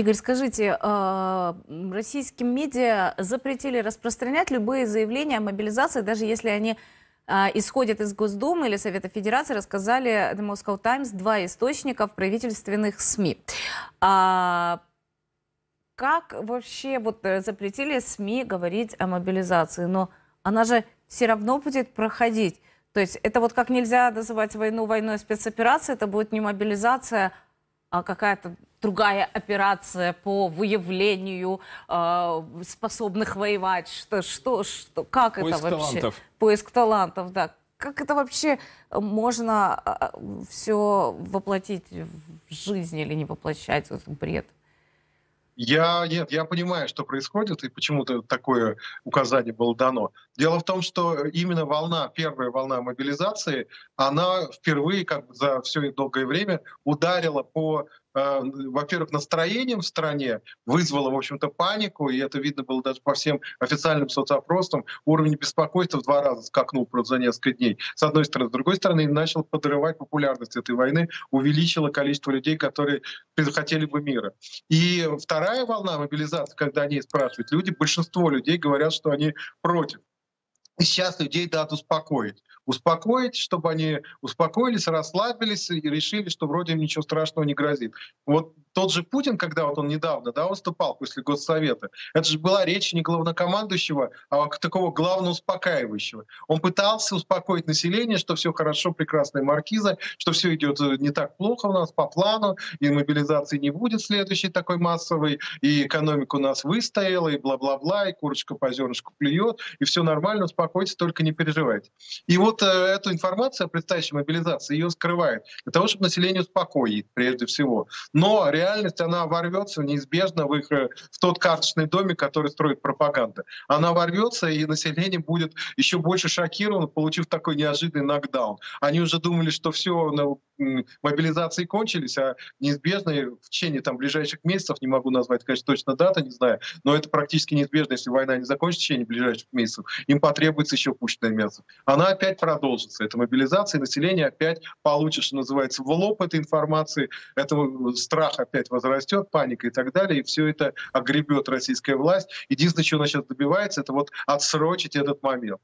Игорь, скажите, российским медиа запретили распространять любые заявления о мобилизации, даже если они исходят из Госдумы или Совета Федерации, рассказали The Moscow Times, два источника в правительственных СМИ. Как вообще вот запретили СМИ говорить о мобилизации? Но она же все равно будет проходить. То есть это вот как нельзя называть войну войной спецоперации, это будет не мобилизация, а какая-то другая операция по выявлению способных воевать, как это вообще? Поиск талантов. Поиск талантов, да. Как это вообще можно все воплотить в жизнь или не воплощать, вот бред? Нет, я понимаю, что происходит и почему-то такое указание было дано. Дело в том, что именно первая волна мобилизации, она впервые как бы за все долгое время ударила по, во-первых, настроениям в стране, вызвала, в общем-то, панику, и это видно было даже по всем официальным соцопросам, уровень беспокойства в 2 раза скакнул за несколько дней. С одной стороны. С другой стороны, начал подрывать популярность этой войны, увеличило количество людей, которые хотели бы мира. И вторая волна мобилизации, когда они спрашивают, большинство людей говорят, что они против. И сейчас людей дают успокоить. Успокоить, чтобы они успокоились, расслабились и решили, что вроде им ничего страшного не грозит. Вот тот же Путин, когда вот он недавно выступал после Госсовета, это же была речь не главнокомандующего, а такого главноуспокаивающего. Он пытался успокоить население, что все хорошо, прекрасная маркиза, что все идет не так плохо у нас по плану, и мобилизации не будет следующей такой массовой, и экономика у нас выстояла, и бла-бла-бла, и курочка по зернышку плюет, и все нормально, успокойтесь, только не переживайте. И вот эту информацию о предстоящей мобилизации ее скрывает для того, чтобы население успокоить прежде всего. Но реальность, она ворвется неизбежно в тот карточный домик, который строит пропаганда. Она ворвется, и население будет еще больше шокировано, получив такой неожиданный нокдаун. Они уже думали, что все, мобилизации кончились, а неизбежно в течение ближайших месяцев, не могу назвать, конечно, точно дату, не знаю, но это практически неизбежно, если война не закончится в течение ближайших месяцев, им потребуется еще пушечное мясо. Она опять продолжится, эта мобилизация, и население опять получит, что называется, в лоб этой информации, этого страха опять возрастет, паника и так далее, и все это огребет российская власть. Единственное, чего она сейчас добивается, это отсрочить этот момент.